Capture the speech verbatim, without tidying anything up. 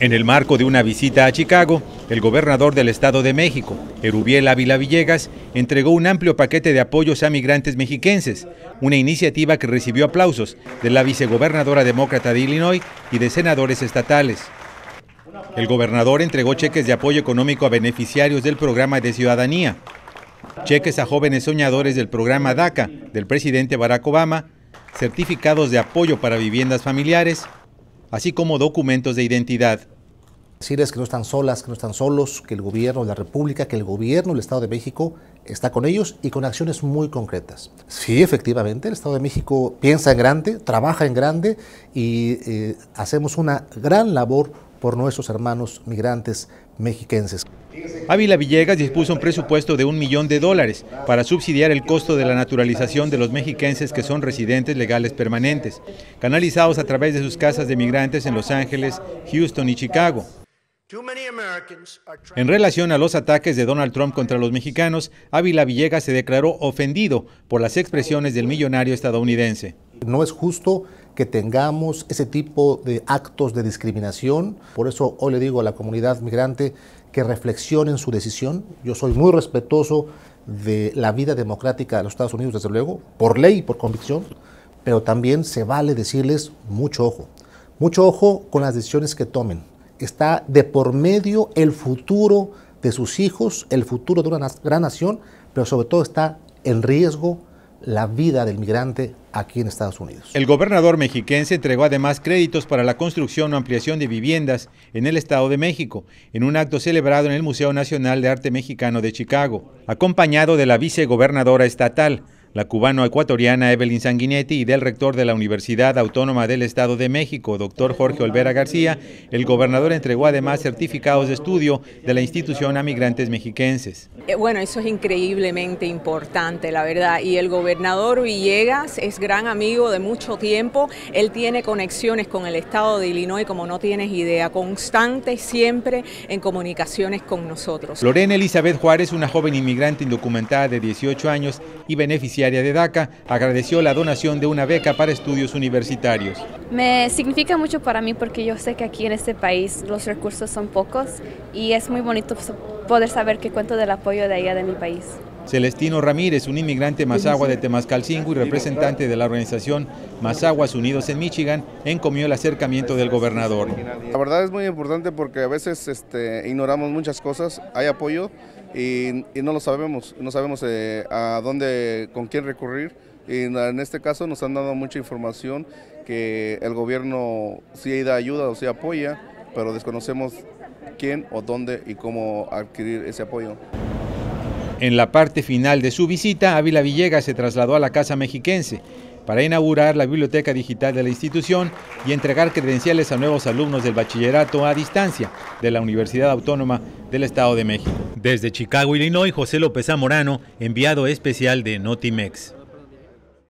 En el marco de una visita a Chicago, el gobernador del Estado de México, Eruviel Ávila Villegas, entregó un amplio paquete de apoyos a migrantes mexiquenses, una iniciativa que recibió aplausos de la vicegobernadora demócrata de Illinois y de senadores estatales. El gobernador entregó cheques de apoyo económico a beneficiarios del programa de ciudadanía, cheques a jóvenes soñadores del programa DACA del presidente Barack Obama, certificados de apoyo para viviendas familiares, así como documentos de identidad. Decirles que no están solas, que no están solos, que el gobierno de la República, que el gobierno del Estado de México está con ellos y con acciones muy concretas. Sí, efectivamente, el Estado de México piensa en grande, trabaja en grande y eh, hacemos una gran labor por nuestros hermanos migrantes mexiquenses. Ávila Villegas dispuso un presupuesto de un millón de dólares para subsidiar el costo de la naturalización de los mexiquenses que son residentes legales permanentes, canalizados a través de sus casas de migrantes en Los Ángeles, Houston y Chicago. En relación a los ataques de Donald Trump contra los mexicanos, Ávila Villegas se declaró ofendido por las expresiones del millonario estadounidense. No es justo que tengamos ese tipo de actos de discriminación. Por eso hoy le digo a la comunidad migrante que reflexionen su decisión. Yo soy muy respetuoso de la vida democrática de los Estados Unidos, desde luego, por ley y por convicción, pero también se vale decirles mucho ojo. Mucho ojo con las decisiones que tomen. Está de por medio el futuro de sus hijos, el futuro de una gran nación, pero sobre todo está en riesgo la vida del migrante aquí en Estados Unidos. El gobernador mexiquense entregó además créditos para la construcción o ampliación de viviendas en el Estado de México, en un acto celebrado en el Museo Nacional de Arte Mexicano de Chicago, acompañado de la vicegobernadora estatal, la cubano-ecuatoriana Evelyn Sanguinetti, y del rector de la Universidad Autónoma del Estado de México, doctor Jorge Olvera García. El gobernador entregó además certificados de estudio de la institución a migrantes mexiquenses. Bueno, eso es increíblemente importante, la verdad, y el gobernador Villegas es gran amigo de mucho tiempo. Él tiene conexiones con el estado de Illinois, como no tienes idea, constante, siempre en comunicaciones con nosotros. Lorena Elizabeth Juárez, una joven inmigrante indocumentada de dieciocho años y beneficiaria de DACA, agradeció la donación de una beca para estudios universitarios. Me significa mucho para mí porque yo sé que aquí en este país los recursos son pocos y es muy bonito poder saber que cuento del apoyo de allá de mi país. Celestino Ramírez, un inmigrante mazahua de Temascalcingo y representante de la organización Mazahuas Unidos en Michigan, encomió el acercamiento del gobernador. La verdad es muy importante porque a veces este, ignoramos muchas cosas, hay apoyo y, y no lo sabemos, no sabemos eh, a dónde, con quién recurrir, y en este caso nos han dado mucha información que el gobierno sí da ayuda o sí apoya, pero desconocemos quién o dónde y cómo adquirir ese apoyo. En la parte final de su visita, Ávila Villegas se trasladó a la Casa Mexiquense para inaugurar la Biblioteca Digital de la institución y entregar credenciales a nuevos alumnos del bachillerato a distancia de la Universidad Autónoma del Estado de México. Desde Chicago, Illinois, José López Zamorano, enviado especial de Notimex.